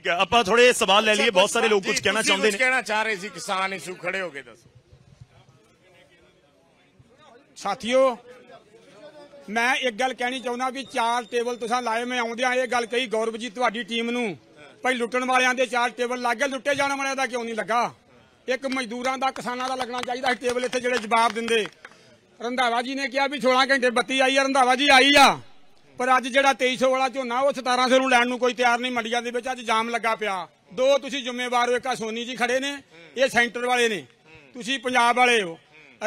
ठीक है, आप थोड़े सवाल ले लिए, बहुत सारे लोग कुछ कहना चाहते हैं, कहना चाह रहे थे किसान इशू खड़े हो गए। दसो साथियों, मैं एक गल कहनी चाहना भी चार टेबल तुसा लाए, मैं आउंदियां यह गल कही गौरव जी तुहाडी टीम नूं, भाई लुट्टण वालियां दे चार टेबल लग गए, लुट्टे जाने वालियां दा क्यों नहीं लगा? एक मजदूरां दा किसानां दा लगना चाहिदा टेबल इत्थे जिहड़े जवाब दिंदे। रंधावा जी ने कहा भी 16 घंटे बत्ती आई आ, रंधावा जी आई आ, पर अज जिहड़ा 2300 वाला झोना वो 1700 नूं लैण नूं कोई तैयार नहीं। मंडियां दे विच अज जाम लगा पिया। दो तुसी जिम्मेवार हो, इक सोनी जी खड़े ने, ये सेंटर वाले ने, तुसी पंजाब वाले हो।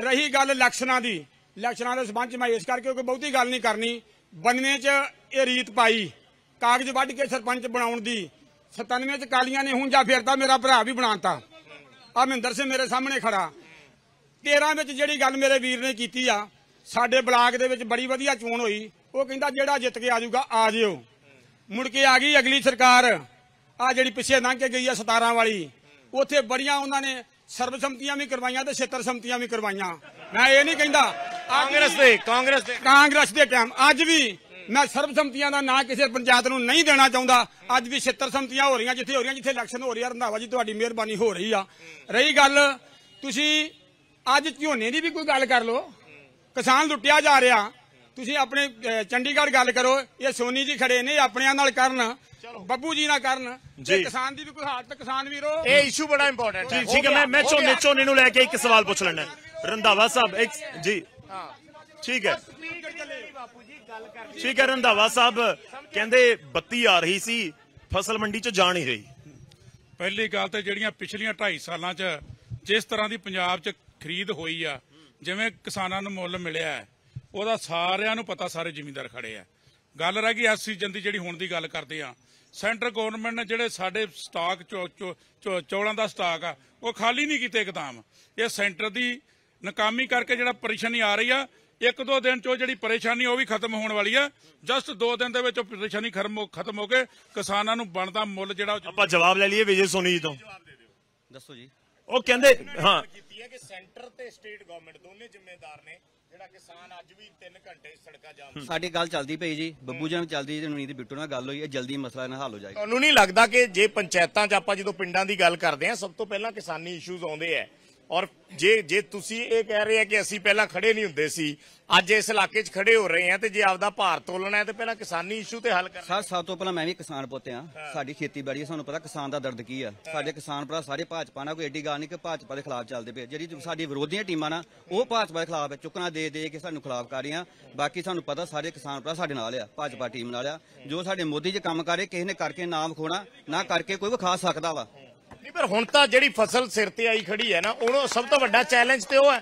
रही गल इलैक्शनां दी, इलैक्शनां दे संबंध मैं इस करके कोई बहुती गल नहीं करनी। बनने च ये रीत पाई कागज वढ़ के सरपंच बनाउण दी, 97 च कालियां ने हुण जा फिरदा, मेरा भरा भी बनाता अमिंदर सिंह मेरे सामने खड़ा। 13 विच जिहड़ी गल मेरे वीर ने कीती आ, साडे ब्लाक दे विच बड़ी वधिया चोण होई, वो कहिंदा जिहड़ा जित के आ जाऊगा आ जिओ। मुड़ के आ गई अगली सरकार, आ जिहड़ी पिछे लंघ के गई आ 17 वाली, उत्थे बड़ियां उन्हां ने सर्वसम्मतियां भी करवाइयां ते 76 सम्मतियां भी करवाइयां। मैं ये नहीं कहिंदा कांग्रेस दे टाइम, अज भी मैं सर्वसम्मतियां दा ना किसी पंचायत नूं नहीं देना चाहुंदा। अज भी 76 सम्मतियां हो रही, जिथे हो रही, जिथे इलैक्शन हो रही है। रंधावा जी तुहाडी मेहरबानी हो रही आ। रही गल तुसी अज झोने की भी कोई गल कर लो, किसान लुटिया जा रहा, तुसी अपने चंडीगढ़ गल करो, ये सोनी जी खड़े ने, अपने नाल करन, ਬੱਬੂ ਜੀ ਨਾ ਕਰਨ ਜੇ ਕਿਸਾਨ ਦੀ ਵੀ ਕੋਈ ਹਾਲਤ। ਕਿਸਾਨ ਵੀਰੋ ਇਹ ਇਸ਼ੂ ਬੜਾ ਇੰਪੋਰਟੈਂਟ ਹੈ। ਠੀਕ ਹੈ, ਮੈਂ ਝੋਨੇ ਨੂੰ ਲੈ ਕੇ ਇੱਕ ਸਵਾਲ ਪੁੱਛ ਲੈਣਾ ਰੰਧਾਵਾ ਸਾਹਿਬ। ਇੱਕ ਜੀ ਹਾਂ ਠੀਕ ਹੈ, ਠੀਕ ਹੈ ਰੰਧਾਵਾ ਸਾਹਿਬ ਕਹਿੰਦੇ ਬੱਤੀ ਆ ਰਹੀ ਸੀ, ਫਸਲ ਮੰਡੀ ਚ ਜਾ ਨਹੀਂ ਰਹੀ। ਪਹਿਲੀ ਗੱਲ ਤਾਂ ਜਿਹੜੀਆਂ ਪਿਛਲੀਆਂ 2.5 ਸਾਲਾਂ ਚ ਜਿਸ ਤਰ੍ਹਾਂ ਦੀ ਪੰਜਾਬ ਚ ਖਰੀਦ ਹੋਈ ਆ, ਜਿਵੇਂ ਕਿਸਾਨਾਂ ਨੂੰ ਮੁੱਲ ਮਿਲਿਆ, ਉਹਦਾ ਸਾਰਿਆਂ ਨੂੰ ਪਤਾ, ਸਾਰੇ ਜ਼ਿਮੀਂਦਾਰ ਖੜੇ ਆ। ਗੱਲ ਰਹਿ ਗਈ ਐਸੀ ਜੰਦੀ ਜਿਹੜੀ ਹੁਣ ਦੀ ਗੱਲ ਕਰਦੇ ਆ। ਸੈਂਟਰ ਗਵਰਨਮੈਂਟ ਨੇ ਜਿਹੜੇ ਸਾਡੇ ਸਟਾਕ ਚੌਲਾਂ ਦਾ ਸਟਾਕ ਆ ਉਹ ਖਾਲੀ ਨਹੀਂ ਕੀਤੇ ਇੱਕਦਮ। ਇਹ ਸੈਂਟਰ ਦੀ ਨਾਕਾਮੀ ਕਰਕੇ ਜਿਹੜਾ ਪਰੇਸ਼ਾਨੀ ਆ ਰਹੀ ਆ, ਇੱਕ ਦੋ ਦਿਨ ਚੋ ਜਿਹੜੀ ਪਰੇਸ਼ਾਨੀ ਉਹ ਵੀ ਖਤਮ ਹੋਣ ਵਾਲੀ ਆ। ਜਸਟ 2 ਦਿਨ ਦੇ ਵਿੱਚ ਉਹ ਪਰੇਸ਼ਾਨੀ ਖਤਮ ਹੋ ਕੇ ਕਿਸਾਨਾਂ ਨੂੰ ਬਣਦਾ ਮੁੱਲ ਜਿਹੜਾ। ਆਪਾਂ ਜਵਾਬ ਲੈ ਲਈਏ ਵਿਜੇ ਸੋਨੀ ਜੀ ਤੋਂ। ਦੱਸੋ ਜੀ। ਉਹ ਕਹਿੰਦੇ ਹਾਂ ਕੀਤੀ ਹੈ ਕਿ ਸੈਂਟਰ ਤੇ ਸਟੇਟ ਗਵਰਨਮੈਂਟ ਦੋਨੇ ਜ਼ਿੰਮੇਦਾਰ ਨੇ। साडी गल चलदी पई जी, ਬੱਬੂ ਜੀ ਨਾਲ ਚੱਲਦੀ ਤੇ ਰਵਨੀਤ ਬਿੱਟੂ ਨਾਲ ਗੱਲ ਹੋਈ ਹੈ, ਜਲਦੀ ਮਸਲਾ ਇਹਨਾਂ ਹੱਲ ਹੋ ਜਾਏਗਾ। ਤੁਹਾਨੂੰ ਨਹੀਂ ਲੱਗਦਾ ਕਿ ਜੇ ਪੰਚਾਇਤਾਂ 'ਚ ਆਪਾਂ ਜਦੋਂ ਪਿੰਡਾਂ ਦੀ ਗੱਲ ਕਰਦੇ ਆ, ਸਭ ਤੋਂ ਪਹਿਲਾਂ ਕਿਸਾਨੀ ਇਸ਼ੂਜ਼ ਆਉਂਦੇ ਆ? ਔਰ ਜੇ ਤੁਸੀਂ ਇਹ ਕਹਿ ਰਹੇ ਆ ਕਿ ਅਸੀਂ ਪਹਿਲਾਂ ਖੜੇ ਨਹੀਂ ਹੁੰਦੇ ਸੀ, ਅੱਜ ਇਸ ਇਲਾਕੇ 'ਚ ਖੜੇ ਹੋ ਰਹੇ ਆ, ਤੇ ਜੇ ਆਪਦਾ ਭਾਰ ਤੋਲਣਾ ਹੈ ਤੇ ਪਹਿਲਾਂ ਕਿਸਾਨੀ ਇਸ਼ੂ ਤੇ ਹੱਲ ਕਰਨਾ। ਸਰ ਸਭ ਤੋਂ ਪਹਿਲਾਂ ਮੈਂ ਵੀ ਕਿਸਾਨ ਪੁੱਤ ਆ, ਸਾਡੀ ਖੇਤੀਬਾੜੀ ਆ, ਸਾਨੂੰ ਪਤਾ ਕਿਸਾਨ ਦਾ ਦਰਦ ਕੀ ਆ। ਸਾਡੇ ਕਿਸਾਨ ਭਰਾ ਸਾਰੇ ਭਾਜਪਾ ਨਾਲ, ਕੋਈ ਐਡੀ ਗੱਲ ਨਹੀਂ ਕਿ ਭਾਜਪਾ ਦੇ ਖਿਲਾਫ ਚੱਲਦੇ ਪਏ। ਜਿਹੜੀ ਸਾਡੀ ਵਿਰੋਧੀਆਂ ਟੀਮਾਂ ਨਾ ਉਹ ਭਾਜਪਾ ਦੇ ਖਿਲਾਫ ਚੁੱਕਣਾ ਦੇ ਕੇ ਸਾਨੂੰ ਖਿਲਾਫ ਕਰ ਰਹੀਆਂ। ਬਾਕੀ ਸਾਨੂੰ ਪਤਾ ਸਾਰੇ ਕਿਸਾਨ ਭਰਾ ਸਾਡੇ ਨਾਲ ਆ, ਭਾਜਪਾ ਟੀਮ ਨਾਲ ਆ। ਜੋ ਸਾਡੇ ਮੋਦੀ ਜੀ ਕੰਮ ਕਰ ਰਹੇ, ਕਿਸੇ ਨੇ ਕਰਕੇ ਨਾਮ ਖੋਣਾ ਨਾ ਕਰਕੇ ਕੋਈ ਵਿਖਾ ਸਕਦਾ ਵਾ। पर हुण तां जिहड़ी फसल सिर ते आई खड़ी है ना, उहनूं सब तो वड्डा चैलेंज ते ओह है।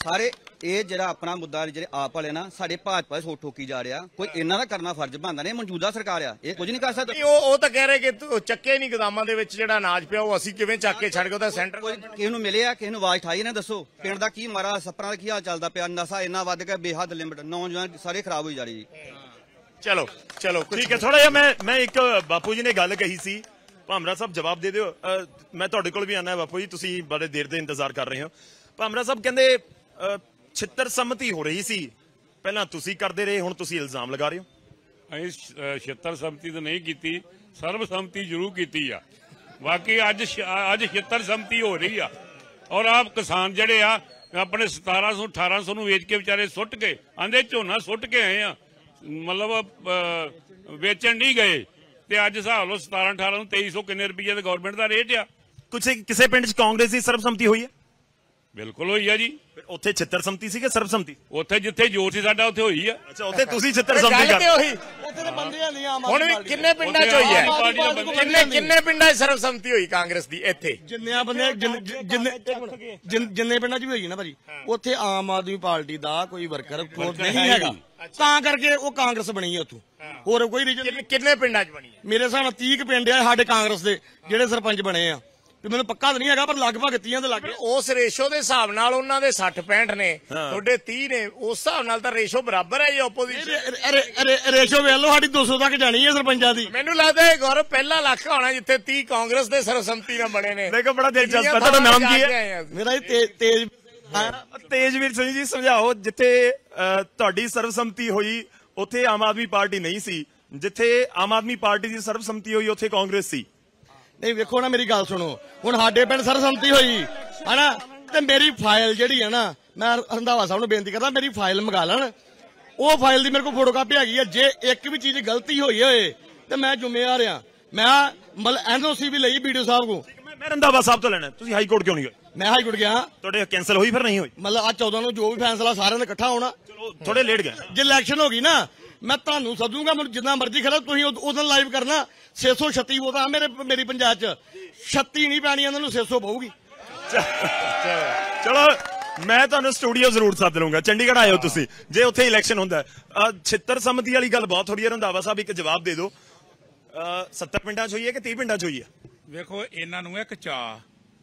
सारे ਇਹ ਜਿਹੜਾ ਆਪਣਾ ਮੁੱਦਾ ਜਿਹੜੇ ਆਪ ਵਾਲੇ ਨਾ ਸਾਡੇ ਭਾਜਪਾ ਸੋ ਠੋਕੀ ਜਾ ਰਿਹਾ, ਕੋਈ ਇਹਨਾਂ ਦਾ ਕਰਨਾ ਫਰਜ਼ ਬਣਦਾ ਨਹੀਂ। ਮੌਜੂਦਾ ਸਰਕਾਰ ਆ ਇਹ ਕੁਝ ਨਹੀਂ ਕਰ ਸਕਦੀ। ਉਹ ਤਾਂ ਕਹਿ ਰਹੇ ਕਿ ਚੱਕੇ ਨਹੀਂ ਗਦਾਮਾਂ ਦੇ ਵਿੱਚ ਜਿਹੜਾ ਅਨਾਜ ਪਿਆ ਉਹ ਅਸੀਂ ਕਿਵੇਂ ਚੱਕ ਕੇ ਛੱਡ ਗਏ? ਤਾਂ ਸੈਂਟਰ ਕਿਸੇ ਨੂੰ ਮਿਲੇ ਆ, ਕਿਸੇ ਨੂੰ ਆਵਾਜ਼ ਠਾਈ ਨਾ? ਦੱਸੋ ਪਿੰਡ ਦਾ ਕੀ ਮਾਰਾ, ਸੱਪਰਾਂ ਦਾ ਕੀ ਹਾਲ ਚੱਲਦਾ ਪਿਆ, ਨਸ਼ਾ ਇੰਨਾ ਵੱਧ ਗਿਆ ਬੇਹੱਦ ਲਿਮਟ, ਨੌਜਵਾਨ ਸਾਰੇ ਖਰਾਬ ਹੋਈ ਜਾ ਰਹੀ ਜੀ। ਚਲੋ ਚਲੋ ਠੀਕ ਹੈ। ਥੋੜਾ ਜਿਹਾ ਮੈਂ ਇੱਕ ਬਾਪੂ ਜੀ ਨੇ ਗੱਲ ਕਹੀ ਸੀ, ਭਾਮਰਾ ਸਾਹਿਬ ਜਵਾਬ ਦੇ ਦਿਓ। ਮੈਂ ਤੁਹਾਡੇ ਕੋਲ ਵੀ ਆਉਣਾ ਬਾਪੂ ਜੀ, ਤੁਸੀਂ ਬੜੇ ਦੇਰ ਦੇ ਇੰਤਜ਼ਾਰ ਕਰ ਰਹੇ ਹੋ। ਭਾਮਰਾ ਸਾਹਿਬ ਕਹਿੰਦੇ 76 ਸੰਮਤੀ ਹੋ ਰਹੀ ਸੀ ਪਹਿਲਾਂ, ਤੁਸੀਂ ਕਰਦੇ ਰਹੇ, ਹੁਣ ਤੁਸੀਂ ਇਲਜ਼ਾਮ ਲਗਾ ਰਹੇ ਹੋ। ਅਸੀਂ 76 ਸੰਮਤੀ ਤਾਂ ਨਹੀਂ ਕੀਤੀ, ਸਰਵ ਸੰਮਤੀ ਜ਼ਰੂਰ ਕੀਤੀ ਆ। ਬਾਕੀ ਅੱਜ 76 ਸੰਮਤੀ ਹੋ ਰਹੀ ਆ। ਔਰ ਆਪ ਕਿਸਾਨ ਜਿਹੜੇ ਆ ਆਪਣੇ 1700 1800 ਨੂੰ ਵੇਚ ਕੇ ਵਿਚਾਰੇ ਸੁੱਟ ਕੇ ਆਂਦੇ ਝੋਨਾ ਸੁੱਟ ਕੇ ਆਏ ਆ, ਮਤਲਬ ਵੇਚਣ ਨਹੀਂ ਗਏ। ਤੇ ਅੱਜ ਹਿਸਾਬ ਲਓ 17 18 ਨੂੰ 2300 ਕਿੰਨੇ ਰੁਪਈਏ ਤੇ ਗਵਰਨਮੈਂਟ ਦਾ ਰੇਟ ਆ। ਕੁਛ ਕਿਸੇ ਪਿੰਡ 'ਚ ਕਾਂਗਰਸ ਦੀ ਸਰਵ ਸੰਮਤੀ ਹੋਈ ਆ? ਬਿਲਕੁਲ ਹੋਈ ਆ ਜੀ। ਉੱਥੇ 76 ਸੰਮਤੀ ਸੀ ਕਿ ਸਰਵ ਸੰਮਤੀ? ਉੱਥੇ ਜਿੱਥੇ ਜੋਰ ਸੀ ਸਾਡਾ ਉੱਥੇ ਹੋਈ ਆ। ਅੱਛਾ, ਉੱਥੇ ਤੁਸੀਂ 76 ਸੰਮਤੀ ਕਰਦੇ ਹੋਈ? ਉੱਥੇ ਦੇ ਬੰਦਿਆਂ ਨਹੀਂ ਆਮ। ਹੁਣ ਵੀ ਕਿੰਨੇ ਪਿੰਡਾਂ 'ਚ ਹੋਈ ਹੈ? ਕਿੰਨੇ ਪਿੰਡਾਂ 'ਚ ਸਰਵ ਸੰਮਤੀ ਹੋਈ ਕਾਂਗਰਸ ਦੀ? ਇੱਥੇ ਜਿੰਨੇ ਬੰਦੇ ਜਿੰਨੇ ਪਿੰਡਾਂ 'ਚ ਵੀ ਹੋਈ ਨਾ ਭਾਜੀ, ਉੱਥੇ ਆਮ ਆਦਮੀ ਪਾਰਟੀ ਦਾ ਕੋਈ ਵਰਕਰ ਨਹੀਂ ਹੈਗਾ, ਤਾਂ ਕਰਕੇ ਉਹ ਕਾਂਗਰਸ ਬਣੀ ਹੈ ਉੱਥੋਂ। ਹੋਰ ਕੋਈ ਰੀਜਨ? ਕਿੰਨੇ ਪਿੰਡਾਂ 'ਚ ਬਣੀ ਹੈ? ਮੇਰੇ ਹਿਸਾਬ ਨਾਲ 30 ਪਿੰਡ ਆ ਸਾਡੇ ਕਾਂਗਰਸ ਦੇ ਜਿਹੜੇ ਸਰਪੰਚ ਬਣੇ ਆ। ਮੈਨੂੰ ਪੱਕਾ ਤਾਂ ਨਹੀਂ ਹੈਗਾ, ਪਰ ਲਗਭਗ 30 ਦੇ ਲੱਗੇ। ਉਸ ਰੇਸ਼ੋ ਦੇ ਹਿਸਾਬ ਨਾਲ ਉਹਨਾਂ ਦੇ 60-65 ਨੇ, ਤੁਹਾਡੇ 30 ਨੇ, ਉਸ ਹਿਸਾਬ ਨਾਲ ਤਾਂ ਰੇਸ਼ੋ ਬਰਾਬਰ ਹੈ ਜੀ। ਆਪੋਜੀਸ਼ਨ ਰੇਸ਼ੋ ਵੇਖ ਲਓ, ਸਾਡੀ 200 ਤੱਕ ਜਾਣੀ ਹੈ ਸਰਪੰਚਾਂ ਦੀ। ਮੈਨੂੰ ਲੱਗਦਾ ਇਹ ਗੌਰਵ ਪਹਿਲਾ ਇਲਾਕਾ ਹੋਣਾ ਜਿੱਥੇ 30 ਕਾਂਗਰਸ ਦੇ ਸਰਵਸੰਮਤੀ ਨਾਲ ਬਣੇ ਨੇ। ਦੇਖੋ ਬੜਾ ਦਿਲਚਸਪ। ਤੁਹਾਡਾ ਨਾਮ ਕੀ ਹੈ? ਮੇਰਾ ਤੇਜਵੀਰ ਸਿੰਘ ਜੀ। ਸਮਝਾਓ, ਜਿੱਥੇ ਤੁਹਾਡੀ ਸਰਵਸੰਮਤੀ ਹੋਈ ਉੱਥੇ ਆਮ ਆਦਮੀ ਪਾਰਟੀ ਨਹੀਂ ਸੀ, ਜਿੱਥੇ ਆਮ ਆਦਮੀ ਪਾਰਟੀ ਦੀ ਸਰਵਸੰਮਤੀ ਹੋਈ ਉੱਥੇ ਕਾਂਗਰਸ ਸੀ। नहीं वेखो ना मेरी गल सुनो हुण साडे पिंड सरसंमती होई है ना ते मेरी फाइल जिहड़ी है ना मैं रंधावा साहब नूं बेनती करदा मेरी फाइल मंगा लैण वो फाइल दी मेरे कोल फोटोकापी हैगी है जे एक भी चीज गलती होई होए ते मैं जिम्मेवार हां मैं मतलब एनओसी भी लई वीडियो साहब को मैं रंधावा साहब तो लेना तुसीं हाई कोर्ट क्यों नहीं गए मैं हाई कोर्ट गया थोड़े कैंसल हुई फिर नहीं हुई मतलब आज 14 जो भी फैसला सारे ने इकट्ठा होना थोड़े लेट गए जो इलेक्शन होगी ना मैं तुहानू सदूंगा मैं जिन्ना मर्जी खड़ा तुसीं उस दिन लाइव करना 636 वोट आ मेरी पंचायत 36 नहीं पैनी इन्हां नूं 600 पऊगी चलो मैं तुहानू स्टूडियो जरूर सद लूंगा चंडीगढ़ आयो तुसीं जे उत्थे इलेक्शन हुंदा है छित्तर सहमति वाली गल बहुत थोड़ी है रंधावा साहब एक जवाब दे दो 70 पिंडां च होई है कि 30 पिंडां च होई है वेखो इन्हों एक चा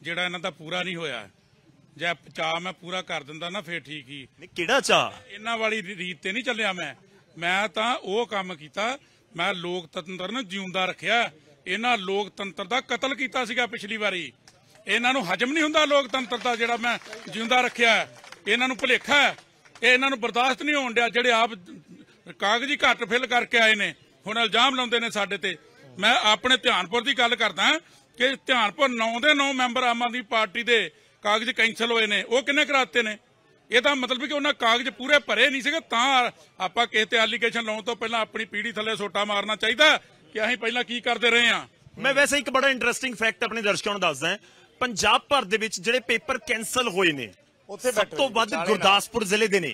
जिहड़ा इन्हां दा पूरा नहीं होया जे चा मैं पूरा कर दिंदा ना फिर ठीक ही किहड़ा चा इन्हां वाली रीत ते नहीं चलिया मैं तां ओह काम कीता मैं लोकतंत्र नूं जिउंदा रखिया इन्हां लोकतंत्र दा कतल कीता सीगा पिछली वारी इन्हां नूं हजम नहीं हुंदा लोकतंत्र दा जिहड़ा मैं जिउंदा रखिया इन्हां नूं भुलेखा है इन्हां नूं बर्दाश्त नहीं होण दिया जिहड़े आप कागजी घट फिल करके आए ने हुण इल्जाम लाउंदे ने साडे ते मैं अपने ध्यानपुर की गल करदा कि ध्यानपुर 9 दे 9 मैंबर आम आदमी पार्टी के कागज कैंसल होए ने वो किन्ने कराते ने इहदा मतलब कि उन्हां कागज पूरे भरे नहीं सीगे तां आपां किसे ते एलीगेशन लाउण तों पहिलां अपनी पीढ़ी थले सोटा मारना चाहिए कि असीं पहिलां की करदे रहे हां। मैं वैसे एक बड़ा इंटरस्टिंग फैक्ट अपने दर्शकों नूं दस्सदा पंजाब भर दे विच जिहड़े पेपर कैंसल होए ने सब तों वध गुरदासपुर जिले दे ने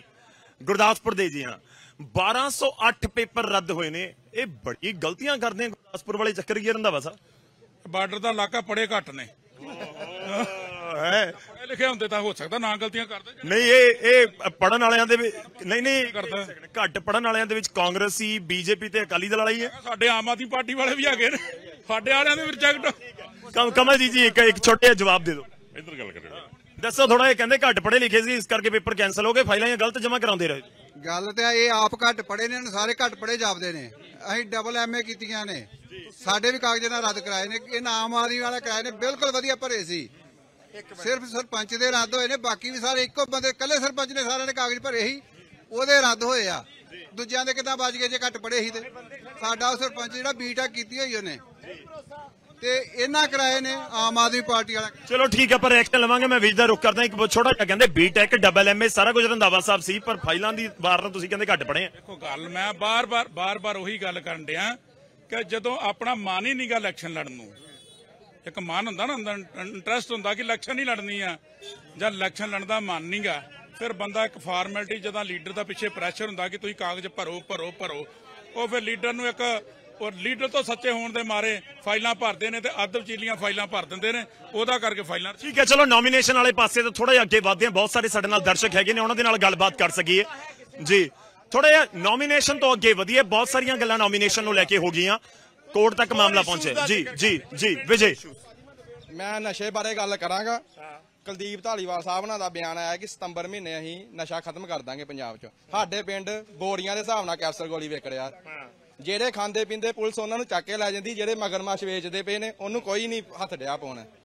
गुरदासपुर दे जी हां 1208 पेपर रद्द हुए ने ये बड़ी गलतियां करते हैं गुरदासपुर वाले चक्कर की रंधावा साहब बार्डर का इलाका पढ़े घट ने पढ़े लिखे होंदे तां हो सकदा ना गलतियां करदे नहीं ये पढ़न वालियां दे नहीं नहीं घट पढ़न वालियां दे विच कांग्रेसी बीजेपी ते अकाली दल वाली है साडे आम आदमी पार्टी वाले भी आगे ने साडे वालियां दे रिजेक्ट कमल जी जी एक छोटे जवाब दे दो इधर गल करो दसो थोड़ा ये कहते घट पढ़े लिखे सी इस करके पेपर कैंसल हो गए फाइलां गलत जमा कराते रहे गल तो ये आप घट पढ़े ने सारे घट पढ़े जापदे ने असीं डबल एम ए कीतियां ने साडे भी कागज़ ना रद्द कराए ने इन्हां आम आदमी वाला कराए ने बिल्कुल वधिया भरे सी सिर्फ सरपंच दे रद्द होए ने बाकी भी सारे इक्को बंदे कल्ले सरपंच ने सारे ने कागज़ भरे ही ओहदे रद्द होए आ दूजियां दे किदां बच गए जे घट पढ़े ही ते साडा ओह सरपंच जिहड़ा बीटा कीती होई ओहने ते इन्हां कराए ने आम आदमी पार्टी वाला चलो ठीक है पर एक्शन लवांगे मैं विजदा रुक करदा एक छोटा जिहा कहंदे बीटेक डबल एमए सारा कुछ रंधावा साहब सी पर फाइलां दी वार नाल तुसीं कहंदे घट पढ़े आ देखो गल मैं बार-बार ओही गल करन दिया कि जदों अपना मन ही नहीं गा इलेक्शन लड़न नूं एक मन हुंदा ना अंदर इंटरेस्ट हुंदा कि इलेक्शन ही लड़नी आ जां इलेक्शन लड़न दा मन नहीं गा फिर बंदा एक फार्मेलिटी जदां लीडर दा पिछे प्रैशर हुंदा कि तुसीं कागज़ भरो ओह फिर लीडर नूं एक और लीडर तो सच्चे होने के मारे फाइलों भरते हैं तो अदब चीलियां फाइलों भर देंगे ने ओहदा करके फाइलों ठीक है चलो नॉमीनेशन वाले पासे तो थोड़ा अगे वधदे हैं बहुत सारे साडे नाल दर्शक हैगे ने उन्हां दे नाल गलबात कर सकीए जी थोड़ा जिहा नॉमीनेशन तो अगे वधीए बहुत सारियां गल्लां नॉमीनेशन नूं लैके हो गईयां कोर्ट तक मामला पहुंचे जी जी जी विजय मैं नशे बारे गल करांगा कलदीप धालीवाल साहब नाल दा बयान आया कि सितंबर महीने असीं नशा खत्म कर दांगे पंजाब च साडे पिंड बोरियां दे हिसाब नाल कैप्सूल गोली विक रिहा ਜਿਹੜੇ ਖਾਂਦੇ ਪੀਂਦੇ ਪੁਲਿਸ ਉਹਨਾਂ ਨੂੰ ਚੱਕ ਕੇ ਲੈ ਜਾਂਦੀ ਜਿਹੜੇ ਮਗਰਮੱਛ ਵੇਚਦੇ ਪਏ ਨੇ ਉਹਨੂੰ ਕੋਈ ਨਹੀਂ ਹੱਥ ਡਿਆ ਪਾਉਣਾ।